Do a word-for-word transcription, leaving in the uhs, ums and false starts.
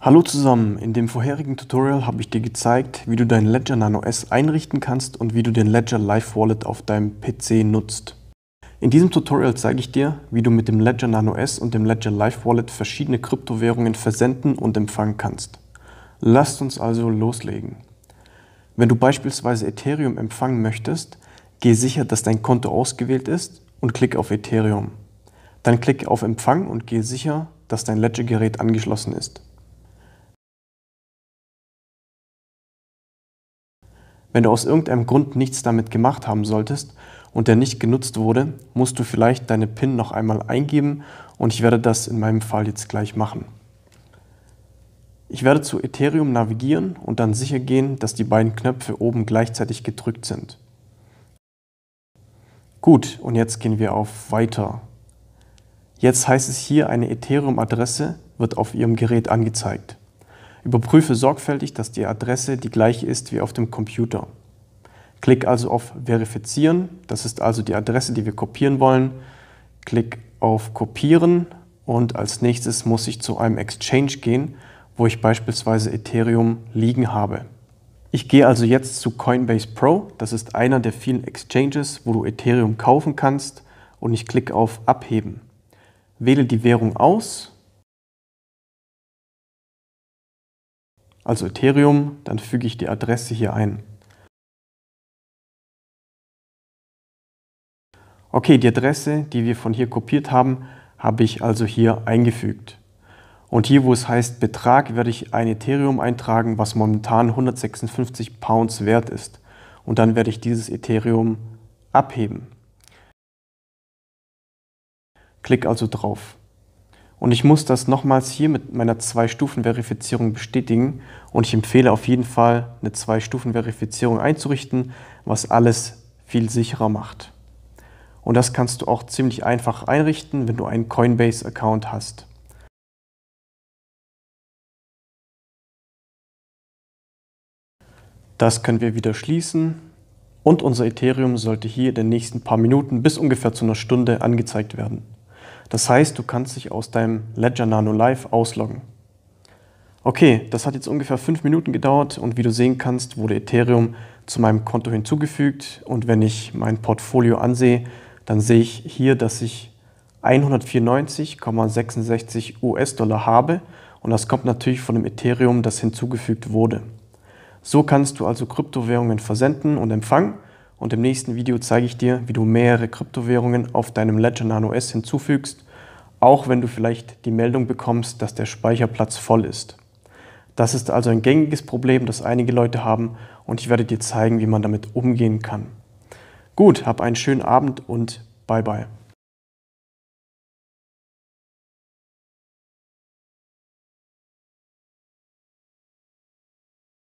Hallo zusammen, in dem vorherigen Tutorial habe ich dir gezeigt, wie du dein Ledger Nano S einrichten kannst und wie du den Ledger Live Wallet auf deinem P C nutzt. In diesem Tutorial zeige ich dir, wie du mit dem Ledger Nano S und dem Ledger Live Wallet verschiedene Kryptowährungen versenden und empfangen kannst. Lasst uns also loslegen. Wenn du beispielsweise Ethereum empfangen möchtest, geh sicher, dass dein Konto ausgewählt ist und klick auf Ethereum. Dann klick auf Empfang und geh sicher, dass dein Ledger-Gerät angeschlossen ist. Wenn du aus irgendeinem Grund nichts damit gemacht haben solltest und der nicht genutzt wurde, musst du vielleicht deine PIN noch einmal eingeben und ich werde das in meinem Fall jetzt gleich machen. Ich werde zu Ethereum navigieren und dann sicher gehen, dass die beiden Knöpfe oben gleichzeitig gedrückt sind. Gut, und jetzt gehen wir auf Weiter. Jetzt heißt es hier, eine Ethereum-Adresse wird auf Ihrem Gerät angezeigt. Überprüfe sorgfältig, dass die Adresse die gleiche ist wie auf dem Computer. Klick also auf Verifizieren, das ist also die Adresse, die wir kopieren wollen. Klick auf Kopieren und als nächstes muss ich zu einem Exchange gehen, wo ich beispielsweise Ethereum liegen habe. Ich gehe also jetzt zu Coinbase Pro, das ist einer der vielen Exchanges, wo du Ethereum kaufen kannst und ich klicke auf Abheben. Wähle die Währung aus. Also Ethereum, dann füge ich die Adresse hier ein. Okay, die Adresse, die wir von hier kopiert haben, habe ich also hier eingefügt. Und hier, wo es heißt Betrag, werde ich ein Ethereum eintragen, was momentan hundertsechsundfünfzig Pounds wert ist. Und dann werde ich dieses Ethereum abheben. Klick also drauf. Und ich muss das nochmals hier mit meiner Zwei-Stufen-Verifizierung bestätigen und ich empfehle auf jeden Fall, eine Zwei-Stufen-Verifizierung einzurichten, was alles viel sicherer macht. Und das kannst du auch ziemlich einfach einrichten, wenn du einen Coinbase-Account hast. Das können wir wieder schließen und unser Ethereum sollte hier in den nächsten paar Minuten bis ungefähr zu einer Stunde angezeigt werden. Das heißt, du kannst dich aus deinem Ledger Nano Live ausloggen. Okay, das hat jetzt ungefähr fünf Minuten gedauert und wie du sehen kannst, wurde Ethereum zu meinem Konto hinzugefügt und wenn ich mein Portfolio ansehe, dann sehe ich hier, dass ich hundertvierundneunzig Komma sechsundsechzig US-Dollar habe und das kommt natürlich von dem Ethereum, das hinzugefügt wurde. So kannst du also Kryptowährungen versenden und empfangen. Und im nächsten Video zeige ich dir, wie du mehrere Kryptowährungen auf deinem Ledger Nano S hinzufügst, auch wenn du vielleicht die Meldung bekommst, dass der Speicherplatz voll ist. Das ist also ein gängiges Problem, das einige Leute haben und ich werde dir zeigen, wie man damit umgehen kann. Gut, hab einen schönen Abend und bye bye.